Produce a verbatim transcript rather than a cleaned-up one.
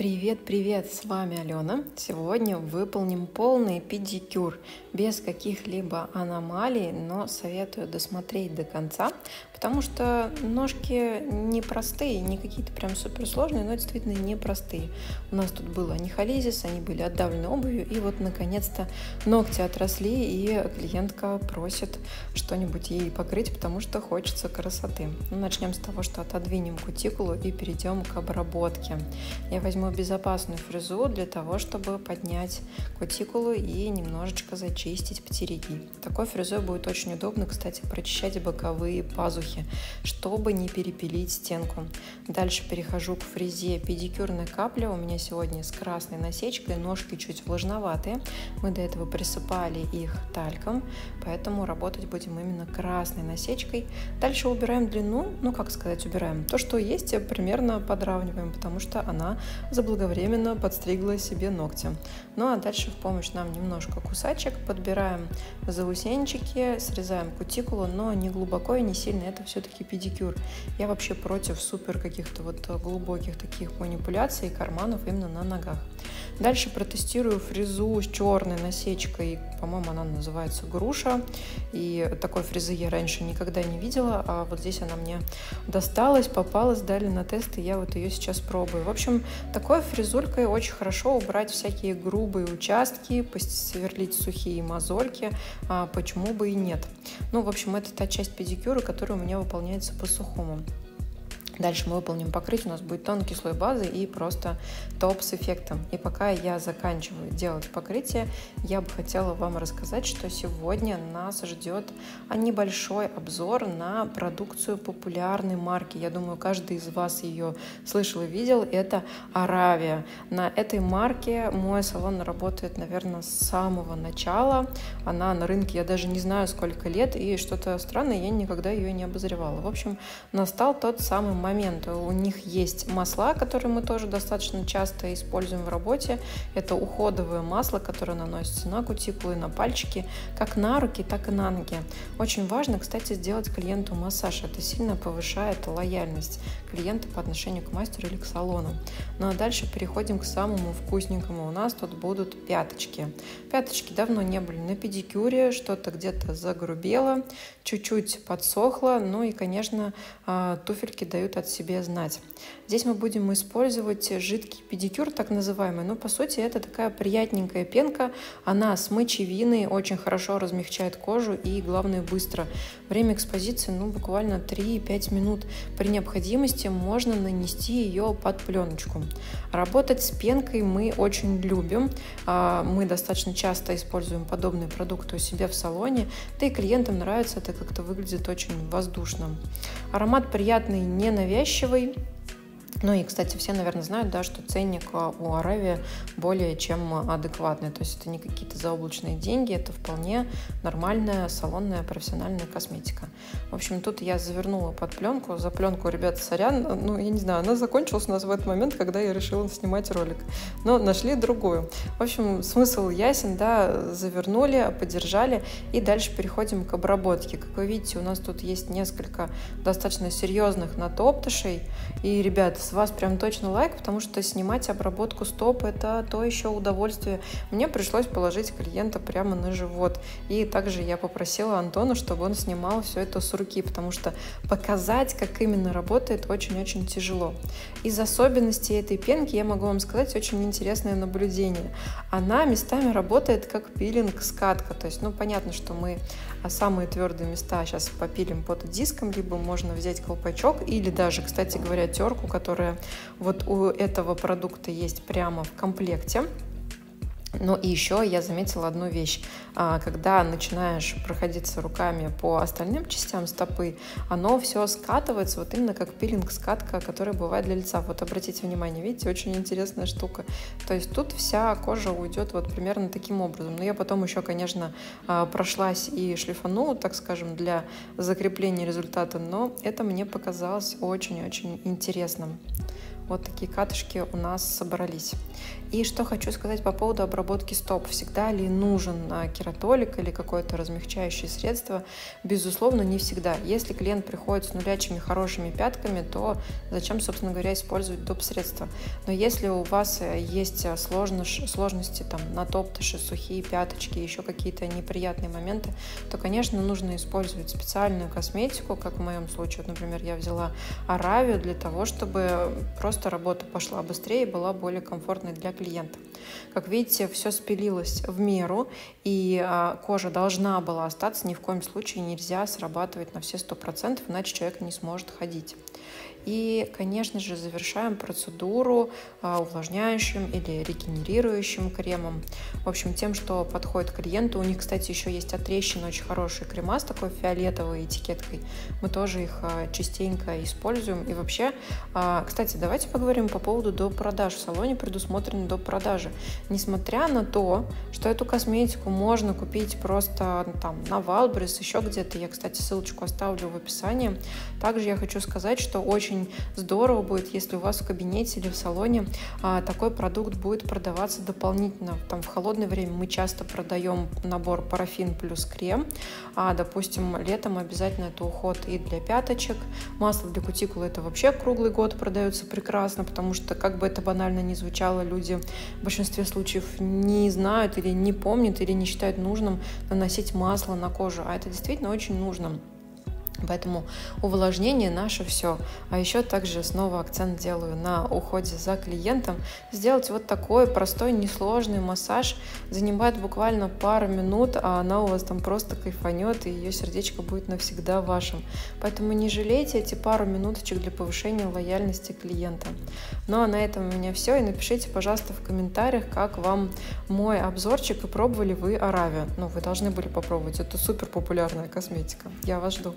Привет-привет, с вами Алена. Сегодня выполним полный педикюр, без каких-либо аномалий, но советую досмотреть до конца, потому что ножки непростые, не какие-то прям суперсложные, но действительно непростые. У нас тут был онихолизис, они были отдавлены обувью, и вот наконец-то ногти отросли, и клиентка просит что-нибудь ей покрыть, потому что хочется красоты. Ну, начнем с того, что отодвинем кутикулу и перейдем к обработке. Я возьму безопасную фрезу для того, чтобы поднять кутикулу и немножечко зачистить птериги. Такой фрезой будет очень удобно, кстати, прочищать боковые пазухи, чтобы не перепилить стенку. Дальше перехожу к фрезе педикюрной капли. У меня сегодня с красной насечкой, ножки чуть влажноватые. Мы до этого присыпали их тальком, поэтому работать будем именно красной насечкой. Дальше убираем длину, ну как сказать, убираем то, что есть, примерно подравниваем, потому что она заблаговременно подстригла себе ногти. Ну а дальше в помощь нам немножко кусачек, подбираем заусенчики, срезаем кутикулу, но не глубоко и не сильно, это все-таки педикюр. Я вообще против супер каких-то вот глубоких таких манипуляций и карманов именно на ногах. Дальше протестирую фрезу с черной насечкой, по-моему, она называется груша, и такой фрезы я раньше никогда не видела, а вот здесь она мне досталась, попалась, дали на тест, и я вот ее сейчас пробую. В общем, такой фрезулькой очень хорошо убрать всякие грубые участки, посверлить сухие мозольки, а почему бы и нет. Ну, в общем, это та часть педикюра, которая у меня выполняется по-сухому. Дальше мы выполним покрытие, у нас будет тонкий слой базы и просто топ с эффектом. И пока я заканчиваю делать покрытие, я бы хотела вам рассказать, что сегодня нас ждет небольшой обзор на продукцию популярной марки. Я думаю, каждый из вас ее слышал и видел. Это Araviya. На этой марке мой салон работает, наверное, с самого начала. Она на рынке, я даже не знаю, сколько лет, и что-то странное, я никогда ее не обозревала. В общем, настал тот самый момент. У них есть масла, которые мы тоже достаточно часто используем в работе. Это уходовое масло, которое наносится на кутикулы, на пальчики, как на руки, так и на ноги. Очень важно, кстати, сделать клиенту массаж. Это сильно повышает лояльность клиента по отношению к мастеру или к салону. Ну а дальше переходим к самому вкусненькому. У нас тут будут пяточки. Пяточки давно не были на педикюре, что-то где-то загрубело, чуть-чуть подсохло. Ну и, конечно, туфельки дают от себя знать. Здесь мы будем использовать жидкий педикюр, так называемый. Но по сути это такая приятненькая пенка. Она с мочевиной, очень хорошо размягчает кожу и, главное, быстро. Время экспозиции, ну, буквально три-пять минут. При необходимости можно нанести ее под пленочку. Работать с пенкой мы очень любим. Мы достаточно часто используем подобные продукты у себя в салоне. Да и клиентам нравится, это как-то выглядит очень воздушно. Аромат приятный, не навязчивый. Ну и, кстати, все, наверное, знают, да, что ценник у Аравии более чем адекватный. То есть это не какие-то заоблачные деньги, это вполне нормальная салонная профессиональная косметика. В общем, тут я завернула под пленку. За пленку, ребят, сорян, ну, я не знаю, она закончилась у нас в этот момент, когда я решила снимать ролик. Но нашли другую. В общем, смысл ясен, да, завернули, подержали. И дальше переходим к обработке. Как вы видите, у нас тут есть несколько достаточно серьезных натоптышей. И, ребят, с вас прям точно лайк, потому что снимать обработку стоп — это то еще удовольствие. Мне пришлось положить клиента прямо на живот. И также я попросила Антона, чтобы он снимал все это с руки, потому что показать, как именно работает, очень-очень тяжело. Из особенностей этой пенки я могу вам сказать очень интересное наблюдение. Она местами работает как пилинг-скатка. То есть, ну, понятно, что мы самые твердые места сейчас попилим под диском, либо можно взять колпачок или даже, кстати говоря, терку, которая которая вот у этого продукта есть прямо в комплекте. Но и еще я заметила одну вещь. Когда начинаешь проходиться руками по остальным частям стопы, оно все скатывается, вот именно как пилинг-скатка, которая бывает для лица. Вот обратите внимание, видите, очень интересная штука. То есть тут вся кожа уйдет вот примерно таким образом. Но я потом еще, конечно, прошлась и шлифанула, так скажем, для закрепления результата, но это мне показалось очень-очень интересным. Вот такие катышки у нас собрались. И что хочу сказать по поводу обработки стоп. Всегда ли нужен кератолик или какое-то размягчающее средство? Безусловно, не всегда. Если клиент приходит с нулячими хорошими пятками, то зачем, собственно говоря, использовать доп. Средства? Но если у вас есть сложности, сложности там, на топтыши, сухие пяточки, еще какие-то неприятные моменты, то, конечно, нужно использовать специальную косметику, как в моем случае. Вот, например, я взяла Аравию для того, чтобы просто работа пошла быстрее и была более комфортной для клиента. Как видите, все спилилось в меру, и кожа должна была остаться, ни в коем случае нельзя срабатывать на все сто процентов, иначе человек не сможет ходить. И, конечно же, завершаем процедуру увлажняющим или регенерирующим кремом. В общем, тем, что подходит клиенту. У них, кстати, еще есть от трещин очень хорошие крема с такой фиолетовой этикеткой. Мы тоже их частенько используем. И вообще, кстати, давайте поговорим по поводу допродаж. В салоне предусмотрены допродажи. Несмотря на то, что эту косметику можно купить просто там на Walgreens, еще где-то. Я, кстати, ссылочку оставлю в описании. Также я хочу сказать, что очень здорово будет, если у вас в кабинете или в салоне а, такой продукт будет продаваться дополнительно. Там в холодное время мы часто продаем набор парафин плюс крем, а, допустим, летом обязательно это уход и для пяточек, масло для кутикулы это вообще круглый год продается прекрасно, потому что, как бы это банально ни звучало, люди в большинстве случаев не знают или не помнят, или не считают нужным наносить масло на кожу, а это действительно очень нужно. Поэтому увлажнение наше все. А еще также снова акцент делаю на уходе за клиентом. Сделать вот такой простой, несложный массаж занимает буквально пару минут, а она у вас там просто кайфанет, и ее сердечко будет навсегда вашим. Поэтому не жалейте эти пару минуточек для повышения лояльности клиента. Ну а на этом у меня все. И напишите, пожалуйста, в комментариях, как вам мой обзорчик и пробовали вы Аравию. Ну, вы должны были попробовать. Это супер популярная косметика. Я вас жду.